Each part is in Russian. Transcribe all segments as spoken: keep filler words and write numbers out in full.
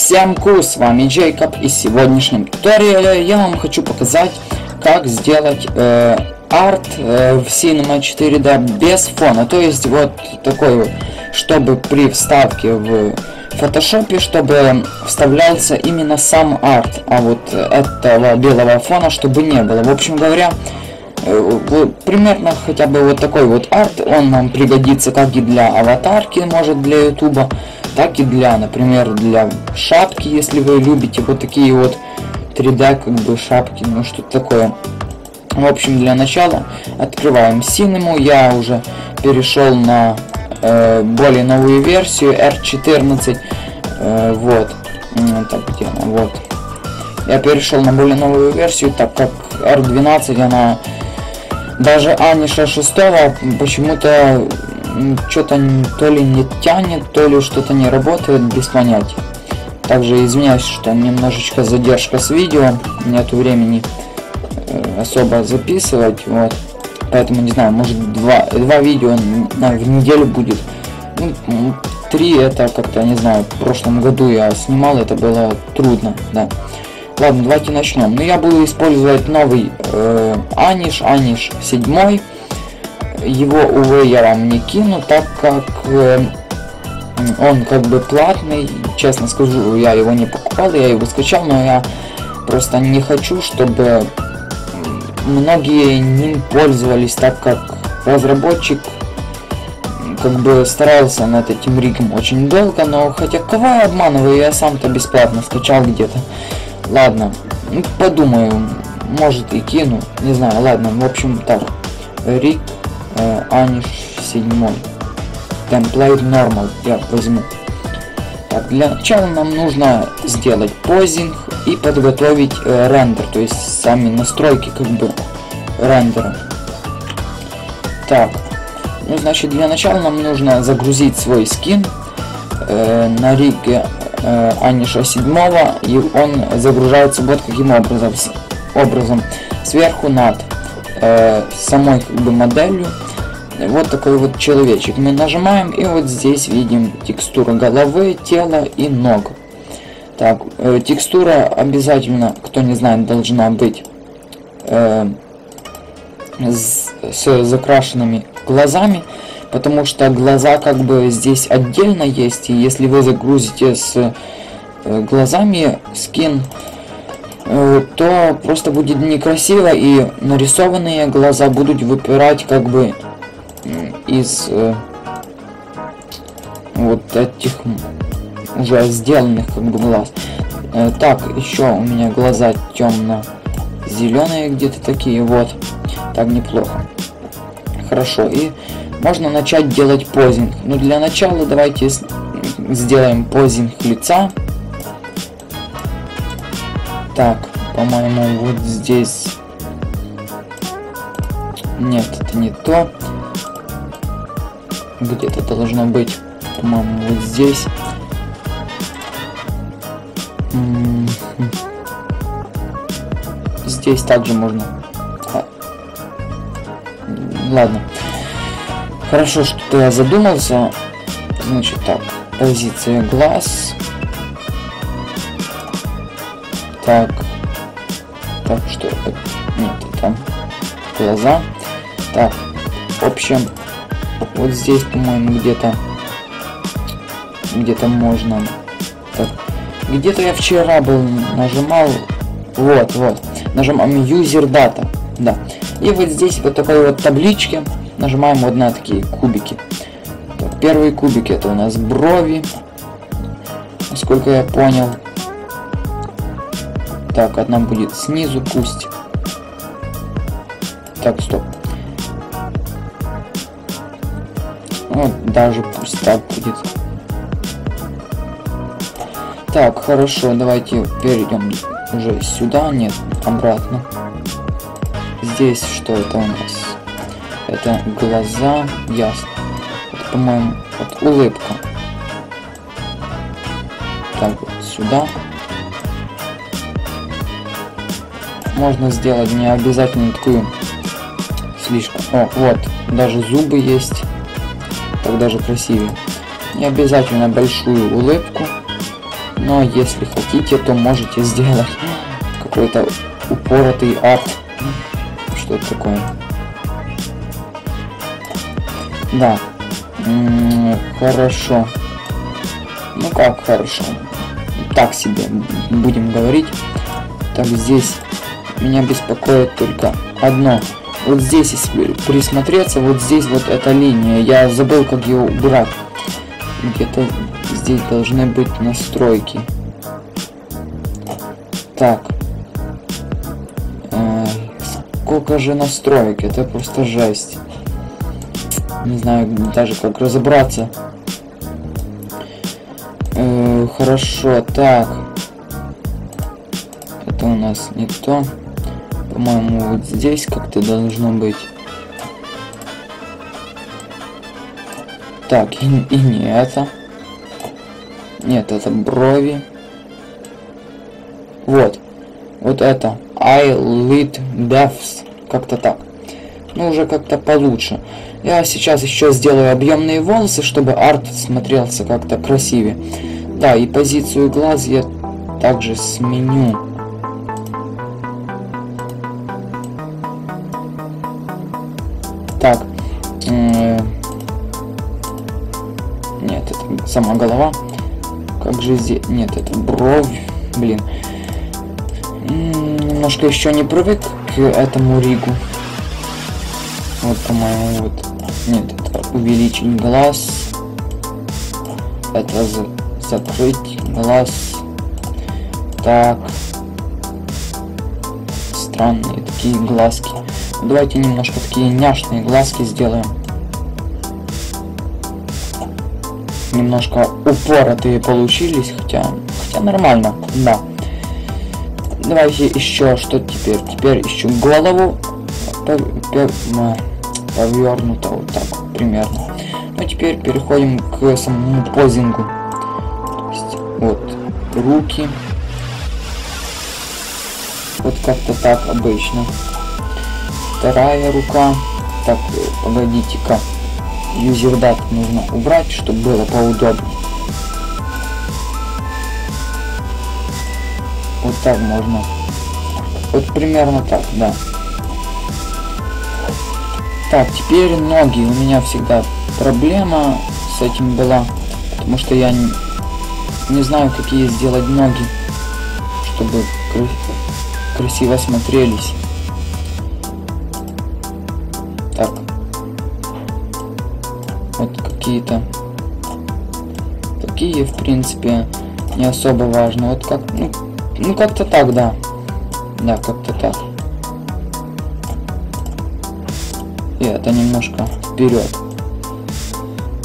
Всем ку, с вами Джейкоб, и в сегодняшнем туториале я вам хочу показать, как сделать э, арт э, в Cinema четыре D без фона, то есть вот такой, чтобы при вставке в Photoshop, чтобы вставлялся именно сам арт, а вот этого белого фона чтобы не было. В общем говоря, примерно хотя бы вот такой вот арт, он нам пригодится как и для аватарки, может, для ютуба, так и для, например, для шапки, если вы любите вот такие вот три дэ как бы шапки, ну что-то такое. В общем, для начала открываем Cinema. Я уже перешел на э, более новую версию эр четырнадцать, э, вот. Так, где она? Вот. Я перешел на более новую версию, так как эр двенадцать, она даже Аниша шесть почему-то что-то то ли не тянет, то ли что-то не работает, без понятия. Также извиняюсь, что немножечко задержка с видео, нет времени особо записывать, вот. Поэтому не знаю, может два, два видео в неделю будет. Ну, три, это как-то, не знаю, в прошлом году я снимал, это было трудно, да. Ладно, давайте начнем. Ну, я буду использовать новый э, Аниш, Аниш семь. Его, увы, я вам не кину, так как э, он как бы платный. Честно скажу, я его не покупал, я его скачал, но я просто не хочу, чтобы многие ним пользовались, так как разработчик как бы старался над этим ригом очень долго, но хотя кого я обманываю, я сам-то бесплатно скачал где-то. Ладно, ну, подумаю, может и кину, не знаю, ладно, в общем, так, рик, э, Аниш семь, темплейт нормал, я возьму. Так, для начала нам нужно сделать позинг и подготовить э, рендер, то есть сами настройки, как бы, рендера. Так, ну, значит, для начала нам нужно загрузить свой скин э, на риге Аниша семь, и он загружается вот каким образом образом сверху над э, самой как бы моделью вот такой вот человечек. Мы нажимаем, и вот здесь видим текстуру головы, тела и ног. Так, э, текстура обязательно, кто не знает, должна быть э, с, с закрашенными глазами, потому что глаза как бы здесь отдельно есть, и если вы загрузите с глазами скин, то просто будет некрасиво, и нарисованные глаза будут выпирать как бы из вот этих уже сделанных как бы глаз. Так, еще у меня глаза темно-зеленые где-то такие, вот. Так, неплохо. Хорошо, и можно начать делать позинг. Но для начала давайте сделаем позинг лица. Так, по-моему, вот здесь... Нет, это не то. Где-то должно быть, по-моему, вот здесь. Здесь также можно... Ладно. Хорошо, что я задумался. Значит, так, позиция глаз. Так, так, что это? Нет, это глаза. Так, в общем, вот здесь, по-моему, где-то, где-то можно. Так, где-то я вчера был, нажимал, вот, вот, нажимаем user data, да. И вот здесь вот такой вот табличке. Нажимаем вот на такие кубики. Так, первый кубик это у нас брови, насколько я понял. Так, одна будет снизу, пусть. Так, стоп. Вот, даже пусть так будет. Так, хорошо, давайте перейдем уже сюда, нет, обратно. Здесь что это у нас? Это глаза, ясно. Это, по-моему, вот улыбка. Так, вот сюда. Можно сделать не обязательно такую слишком... О, вот, даже зубы есть. Так даже красивее. Не обязательно большую улыбку. но если хотите, то можете сделать какой-то упоротый арт, что-то такое. Да, м-м, хорошо. Ну как хорошо, так себе будем говорить. Так, здесь меня беспокоит только одно. Вот здесь, если присмотреться, вот здесь вот эта линия, я забыл, как ее убрать. Где-то здесь должны быть настройки. Так, э, сколько же настроек, это просто жесть. Не знаю даже, как разобраться. Э, хорошо, так, это у нас не то. По-моему, вот здесь как-то должно быть. Так, и, и не это. Нет, это брови. Вот. Вот это. Eyelid Depths. Как-то так. Ну, уже как-то получше. Я сейчас еще сделаю объемные волосы, чтобы арт смотрелся как-то красивее. Да, и позицию глаз я также сменю. Так, нет, это сама голова. Как же здесь? Нет, это бровь. Блин, немножко еще не привык к этому ригу. Вот, по-моему, вот. Нет, это увеличить глаз. Это за... закрыть глаз. Так. Странные такие глазки. Давайте немножко такие няшные глазки сделаем. Немножко упоротые получились, хотя, хотя нормально, да. Давайте еще что теперь? Теперь еще голову повернуто вот так примерно. Ну теперь переходим к самому позингу. То есть, вот руки. Вот как-то так обычно. Вторая рука. Так, погодите-ка. Юзердат нужно убрать, чтобы было поудобнее. Вот так можно. Вот примерно так, да. Так, теперь ноги. У меня всегда проблема с этим была, потому что я не, не знаю, какие сделать ноги, чтобы красиво смотрелись. Так. Вот какие-то такие, в принципе, не особо важно. Вот как, ну, ну как-то так, да. Да, как-то так. И это немножко вперед.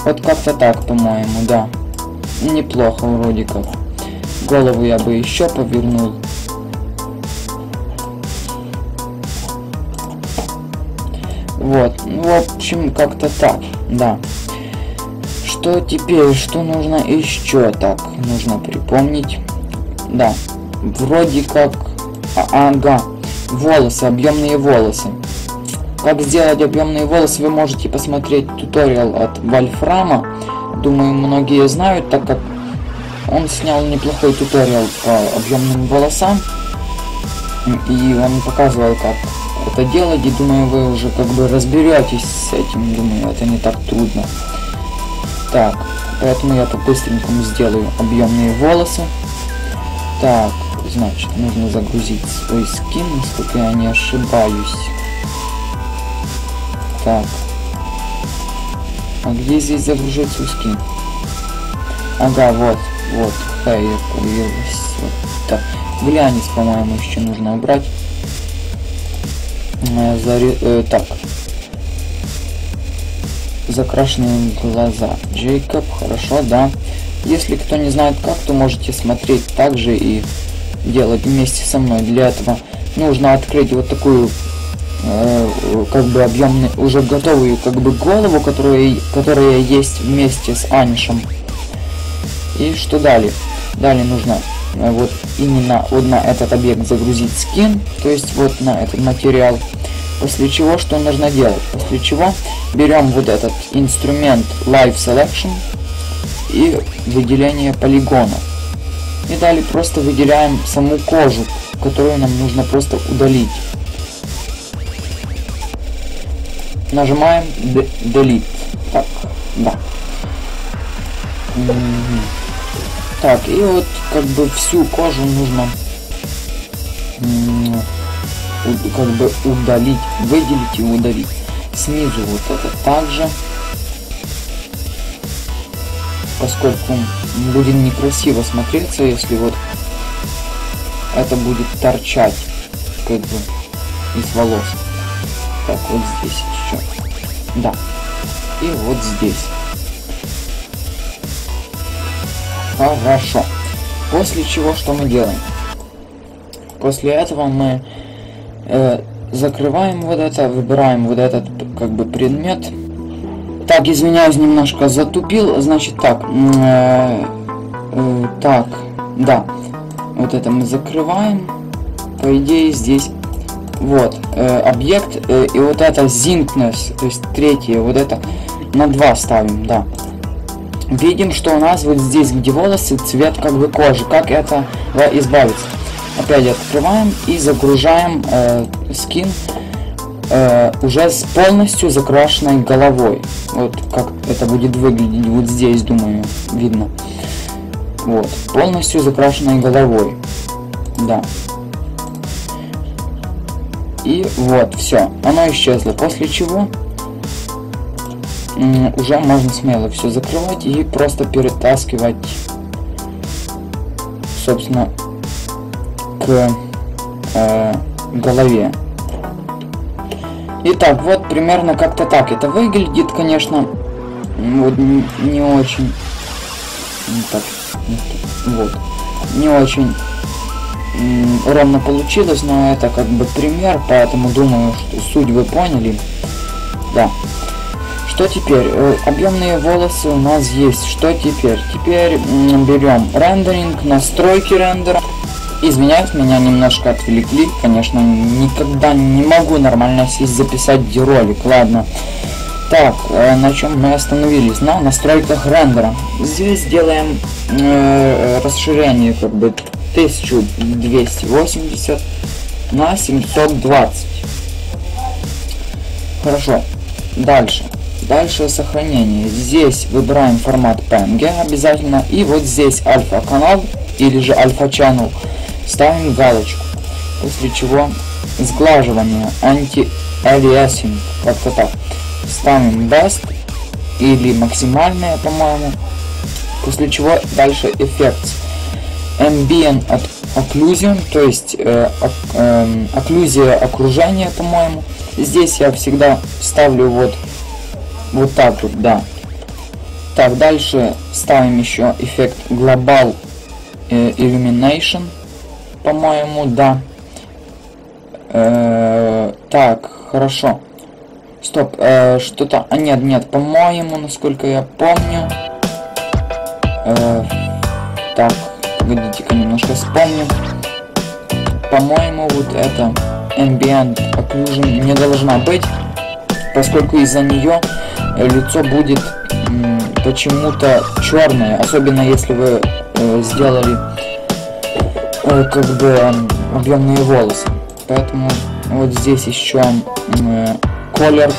Вот как-то так, по-моему, да. Неплохо вроде как. Голову я бы еще повернул. Вот, ну, в общем, как-то так, да. Что теперь, что нужно еще так, нужно припомнить. Да, вроде как, а, ага, волосы, объемные волосы. Как сделать объемные волосы, вы можете посмотреть туториал от Вольфрама. Думаю, многие знают, так как он снял неплохой туториал по объемным волосам. И он показывал, как это делать, и думаю, вы уже как бы разберетесь с этим. Думаю, это не так трудно. Так, поэтому я по-быстренькому сделаю объемные волосы. Так, значит, нужно загрузить свой скин, насколько я не ошибаюсь. Так, а где здесь загружать свой скин? Ага, вот, вот, хейер появилась. Вот так, глянец, по-моему, еще нужно убрать. Заре... Э, так, закрашенные глаза. Джейкоб, хорошо, да. Если кто не знает как, то можете смотреть также и делать вместе со мной. Для этого нужно открыть вот такую э, как бы объемную, уже готовую как бы голову, которая, которая есть вместе с Анишем. И что далее? Далее нужно э, вот именно вот на этот объект загрузить скин, то есть вот на этот материал. После чего что нужно делать? После чего берем вот этот инструмент Live Selection и выделение полигонов. И далее просто выделяем саму кожу, которую нам нужно просто удалить. Нажимаем Delete. Так, да. Так, и вот как бы всю кожу нужно как бы удалить, выделить и удалить. Снизу вот это также, поскольку будет некрасиво смотреться, если вот это будет торчать как бы из волос. Так, вот здесь еще, да, и вот здесь. Хорошо. После чего что мы делаем? После этого мы э, закрываем вот это, выбираем вот этот как бы предмет. Так, извиняюсь, немножко затупил. Значит, так, э, э, так, да, вот это мы закрываем. По идее здесь. Вот, э, объект, э, и вот это Zinkness, то есть третье, вот это на два ставим, да. Видим, что у нас вот здесь, где волосы, цвет как бы кожи. Как это избавиться? Опять открываем и загружаем э, скин э, уже с полностью закрашенной головой. Вот как это будет выглядеть вот здесь, думаю, видно. Вот, полностью закрашенной головой. Да. И вот, все, оно исчезло. После чего уже можно смело все закрывать и просто перетаскивать, собственно, к э, голове. Итак, вот примерно как-то так это выглядит, конечно, вот не, не очень, так, вот, не очень ровно получилось, но это как бы пример, поэтому думаю, что суть вы поняли. Да. Что теперь? Объемные волосы у нас есть. Что теперь? Теперь берем рендеринг, настройки рендера. Извиняюсь, меня немножко отвлекли. Конечно, никогда не могу нормально сесть записать ролик. Ладно. Так, на чем мы остановились? На настройках рендера. Здесь делаем э, расширение как бы тысяча двести восемьдесят на семьсот двадцать. Хорошо. Дальше. Дальше сохранение. Здесь выбираем формат пи эн джи обязательно. И вот здесь альфа-канал или же альфа-чанел. Ставим галочку. После чего сглаживание. Анти-алиасинг. Как-то так. Ставим best или максимальное, по-моему. После чего дальше эффект. Ambient occlusion, то есть э, э, окклюзия окружения, по-моему. Здесь я всегда ставлю вот вот так вот, да. Так, дальше ставим еще эффект Global э, Illumination, по-моему, да. Э, так, хорошо. Стоп, э, что-то... А, нет, нет, по-моему, насколько я помню. Э, так, погодите-ка, немножко вспомню. По-моему, вот это Ambient Occlusion не должна быть, поскольку из-за нее лицо будет почему-то черное, особенно если вы э, сделали э, как бы э, объемные волосы. Поэтому вот здесь еще э, color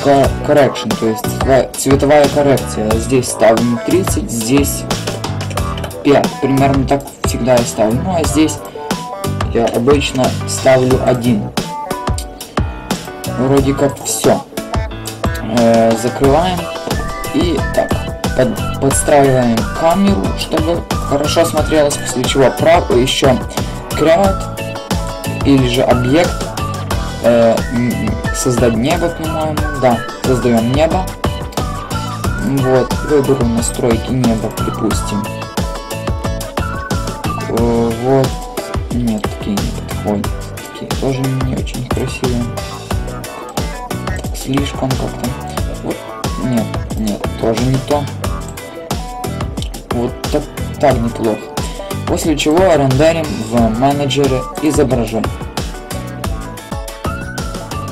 correction, то есть цветовая коррекция. Здесь ставим тридцать, здесь пять. Примерно так всегда я ставлю. Ну а здесь я обычно ставлю один. Вроде как все. Э, закрываем и так под, подстраиваем камеру, чтобы хорошо смотрелось, после чего прав еще create или же объект э, создать небо, по-моему, да, создаем небо. Вот, выберу настройки неба, припустим, э, вот, нет, такие не подходят, такие тоже не очень красивые, так, слишком как-то. Нет, нет, тоже не то. Вот так, так неплохо. После чего рендерим в менеджере изображений.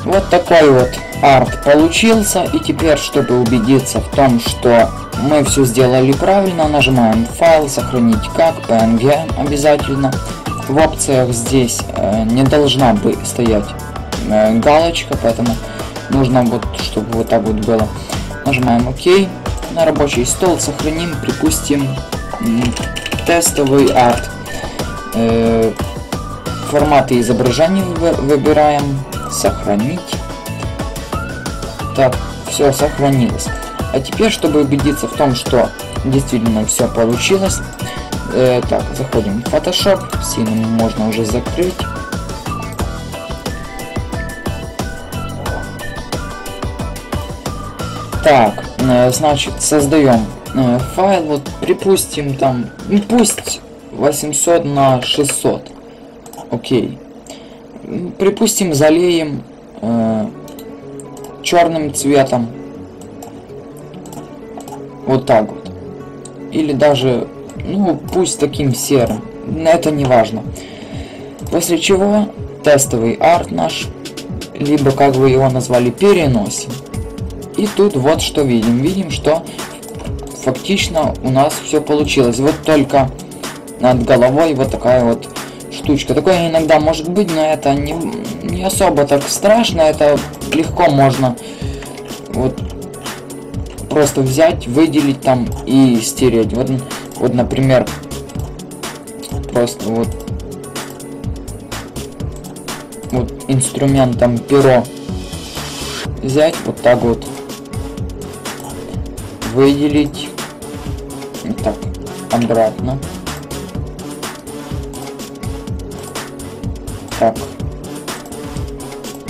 Вот такой вот арт получился. И теперь, чтобы убедиться в том, что Мы все сделали правильно, нажимаем файл, сохранить как, пи эн джи обязательно. В опциях здесь э, не должна бы стоять э, галочка, поэтому нужно вот, чтобы вот так вот было. Нажимаем ОК, на рабочий стол сохраним, припустим тестовый арт. Э, форматы изображений вы, выбираем, сохранить. Так, все сохранилось. А теперь, чтобы убедиться в том, что действительно все получилось, э, так, заходим в Photoshop, Cinema можно уже закрыть. Так, э, значит, создаем э, файл, вот, припустим там, ну, пусть восемьсот на шестьсот, окей. Припустим, залеем э, черным цветом. Вот так вот. Или даже, ну, пусть таким серым. Это не важно. После чего тестовый арт наш, либо как вы его назвали, переносим. И тут вот что видим. Видим, что фактично у нас все получилось. Вот только над головой вот такая вот штучка. Такое иногда может быть, но это не, не особо так страшно. Это легко можно вот просто взять, выделить там и стереть. Вот, вот, например, просто вот, вот инструментом перо взять, вот так вот выделить. Так, обратно. Так.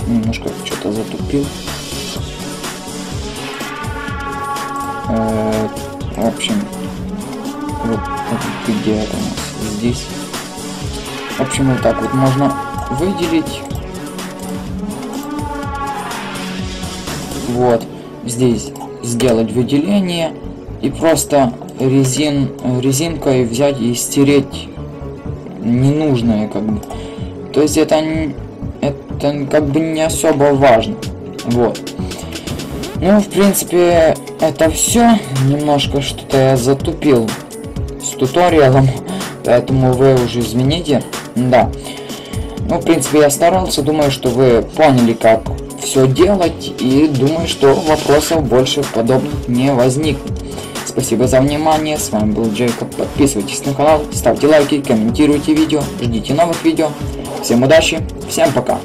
Немножко что-то затупил. В общем, вот, вот где это у нас здесь. В общем, вот так вот можно выделить. Вот здесь сделать выделение и просто резин резинкой взять и стереть ненужное, как бы. То есть это это как бы не особо важно. Вот. Ну, в принципе, это все. Немножко что-то я затупил с туториалом, поэтому вы уже извините. Да. Ну, в принципе, я старался. Думаю, что вы поняли, как все делать. И думаю, что вопросов больше подобных не возникнет. Спасибо за внимание. С вами был Джейкоб. Подписывайтесь на канал, ставьте лайки, комментируйте видео, ждите новых видео. Всем удачи, всем пока.